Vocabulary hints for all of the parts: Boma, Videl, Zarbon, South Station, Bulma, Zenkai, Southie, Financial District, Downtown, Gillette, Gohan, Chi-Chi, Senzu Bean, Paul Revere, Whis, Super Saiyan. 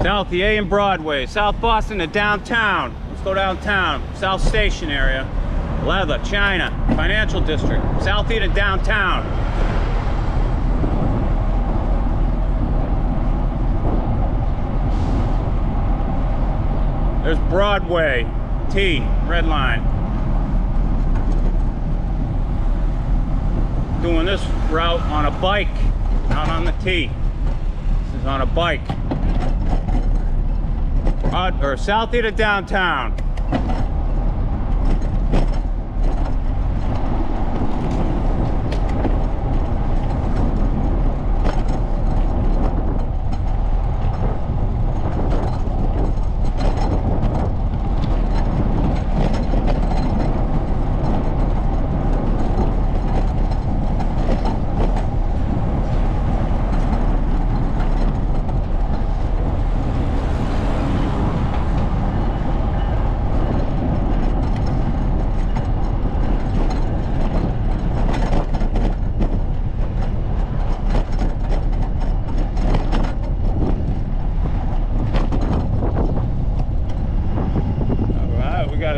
Southie A and Broadway, South Boston to downtown. Let's go downtown, South Station area. Leather, China, Financial District, Southie to downtown. There's Broadway, T, red line. Doing this route on a bike, not on the T. This is on a bike. Or Southie to downtown.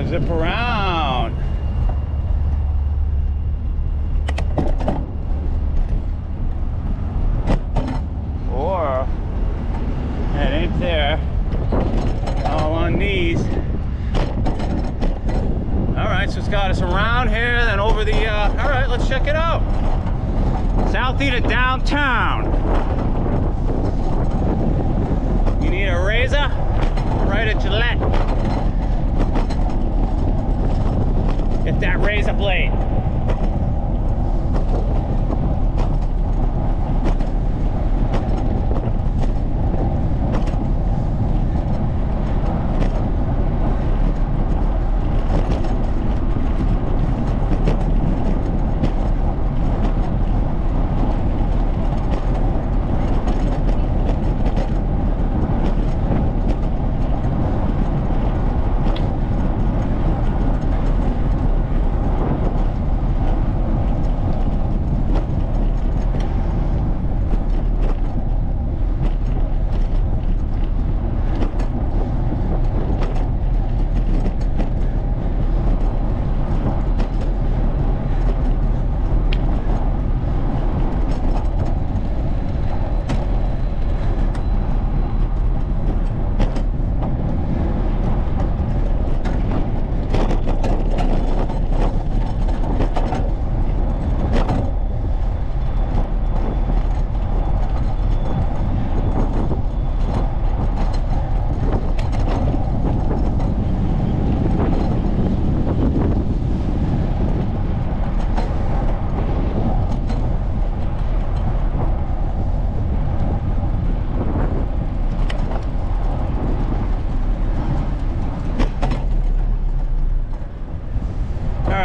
Zip around. Or that ain't there. All on these. Alright, so it's got us around here, then over the alright, let's check it out. Southie to downtown. You need a razor? Right at Gillette. Get that razor blade.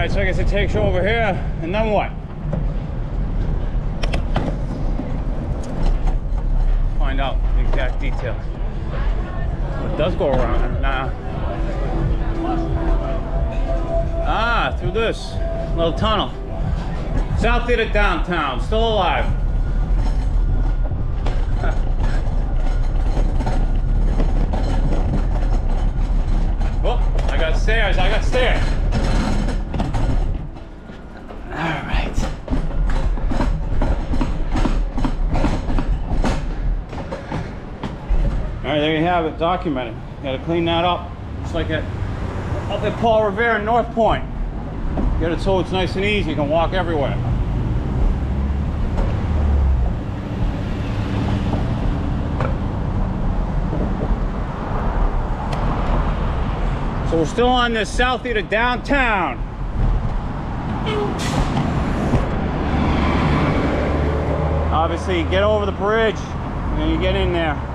So I guess it takes you over here, and then what? Find out the exact details. So it does go around now. Ah, through this little tunnel. Southie to downtown, still alive. Oh, I got stairs, I got stairs. All right, there you have it, documented. You gotta clean that up. It's like up at Paul Revere in North Point. Get it so it's nice and easy, you can walk everywhere. So we're still on this Southie to downtown. Obviously, you get over the bridge and then you get in there.